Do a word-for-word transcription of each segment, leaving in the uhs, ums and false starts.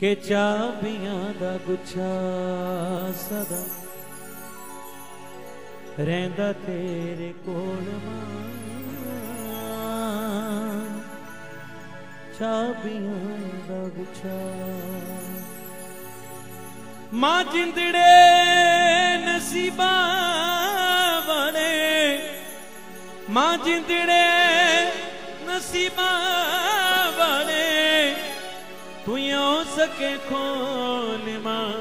के चाबियां दा गुच्छा सदा रहिंदा तेरे कोल मां। चाबियां दा गुच्छा मां जिंदड़े नसीबां वाले, मां जिंदड़े नसीबां वाले तू यो सके खोल मां,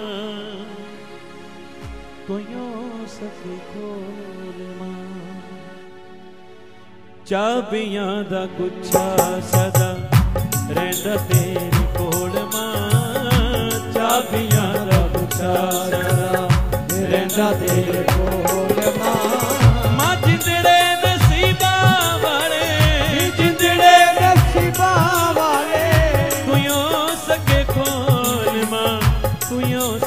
तू यो सके खोल मां। चाबियां दा गुच्छा सदा रहिंदा तेरे कोल मां। चाबियां दा गुच्छा सदा रहिंदा तेरे कोल मां।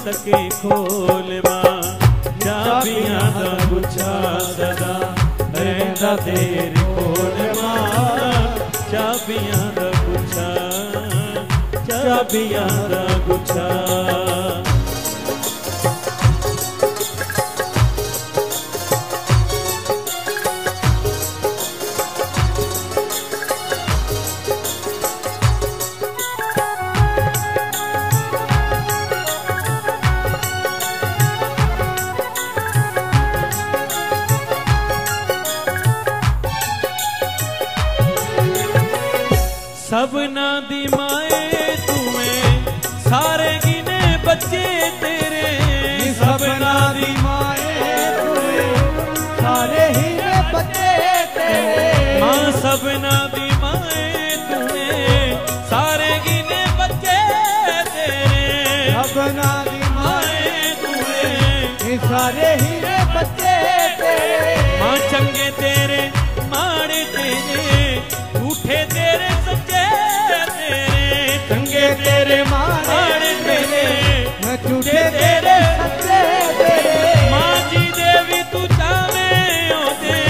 सके खोल मां, चाबियां दा गुच्छा सदा रहिंदा तेरे कोल मां। चाबियां दा गुच्छा, चाबियां दा गुच्छा। सबना दी माए तुएं सारे गिने बच्चे तेरे, सबना दी माए तुएं सारे ही बच्चे तेरे। मां सबना दी माए तुएं सारे गिने बच्चे तेरे, सबना दी माए तुएं सारे ही बच्चे तेरे। मां चंगे तेरे माड़े तेरे, झूठे तेरे सच्चे तेरे। चंगे तेरे माड़े तेरे, झूठे तेरे सच्चे तेरे। मां जी देवी तू चावे ओदे,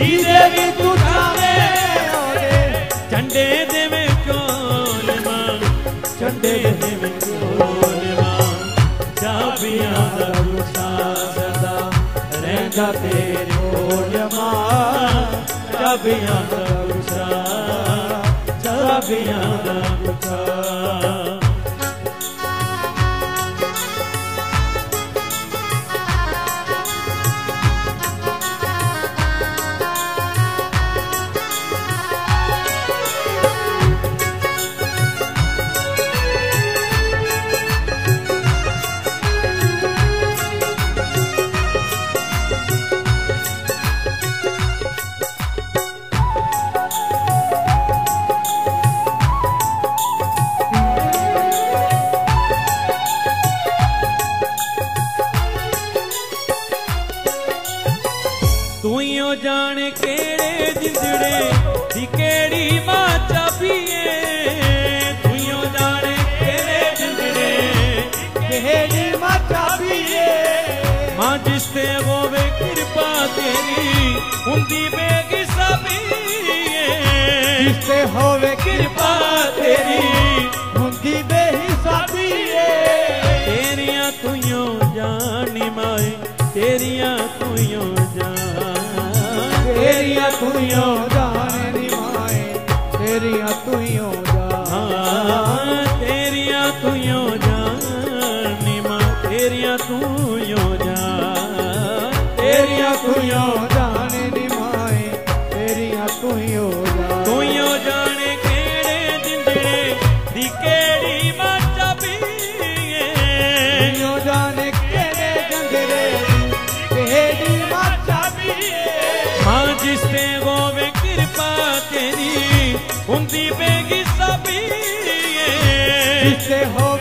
जी देवी तू चावे ओदे। झंडे देवे चोल मां, झंडे देवे चोल मां। चाबियां दा गुच्छा सदा रहिंदा तेरे कोल मां। चाबियां दा गुच्छा, चाबियां दा गुच्छा। तू यो जाने केड़े जिंदड़े दी केड़ी मां चाबी है, तू यो जाने केड़े जिंदड़े केड़ी मां चाबी है। मां जिसते वो वे कृपा तेरी हुंदी बेहिसाबी है, जिसते होवे कृपा तेरी हुंदी बेहिसाबी है। तेरिया तू यो जानी माए, तेरिया तू यो जान, तेरिया तू यो जानी माए, तेरिया तू यो जान, तेरिया तू यो जानी मां, तेरिया तू यो जान, तेरिया तू यो जानी माए, तेरिया तू यो जान। तू यो जाने केड़े जिंदड़े दी केड़ी मां चाबी है, तू यो जाने केड़े जिंदड़े केड़ी मां चाबी है। मां जिसते वो वे कृपा तेरी हुंदी बेहिसाबी है, जिसते हो